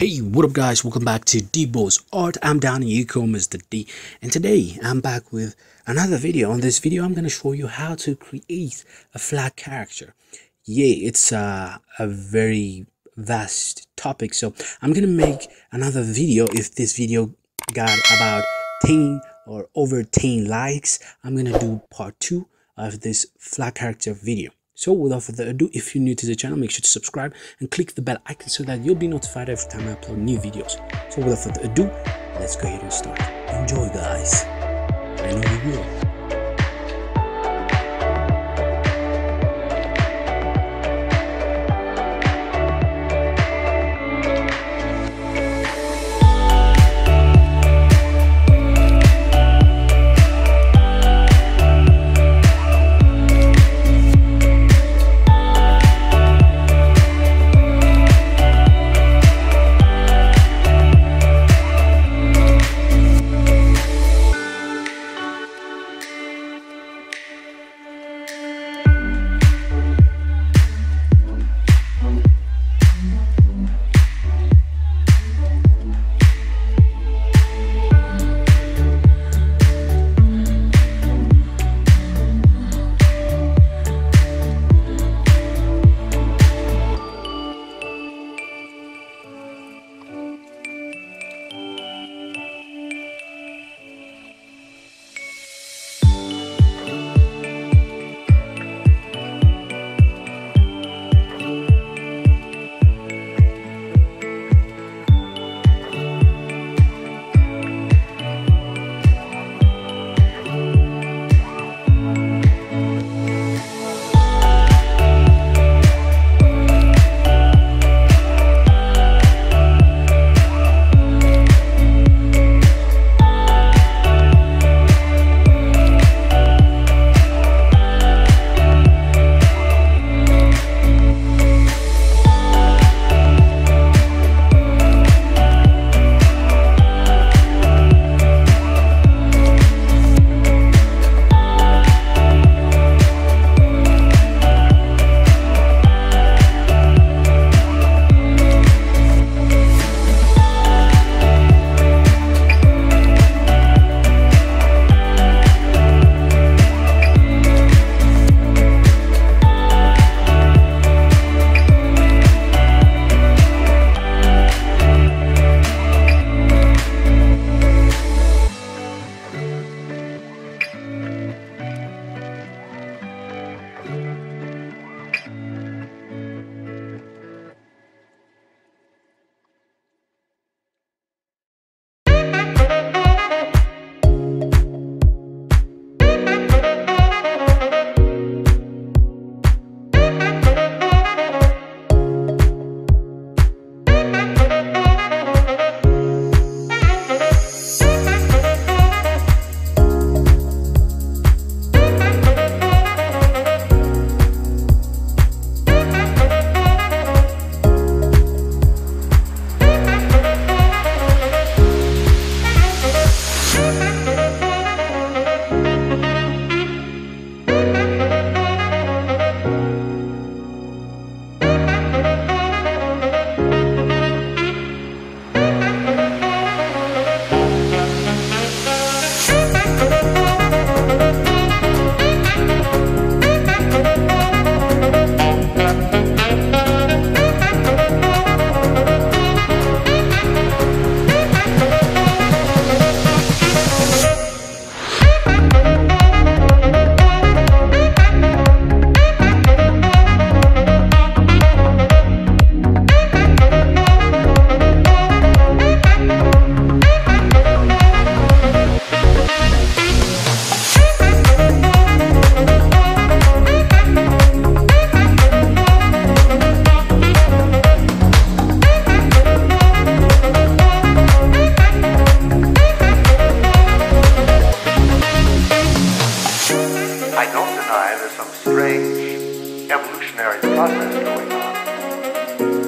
Hey, what up guys, welcome back to DboyArt Art. I'm down in e-commerce the D, and today I'm back with another video. On this video I'm going to show you how to create a flat character. Yeah, it's a very vast topic, so I'm going to make another video. If this video got about 10 or over 10 likes, I'm going to do part 2 of this flat character video. So without further ado, if you're new to the channel, make sure to subscribe and click the bell icon so that you'll be notified every time I upload new videos. So without further ado, let's go ahead and start. Enjoy guys, I know you will.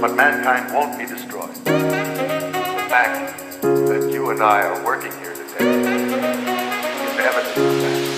But mankind won't be destroyed. The fact that you and I are working here today is evidence of that.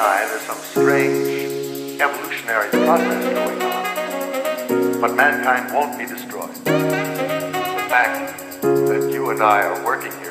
deny there's some strange evolutionary process going on. But mankind won't be destroyed. The fact that you and I are working here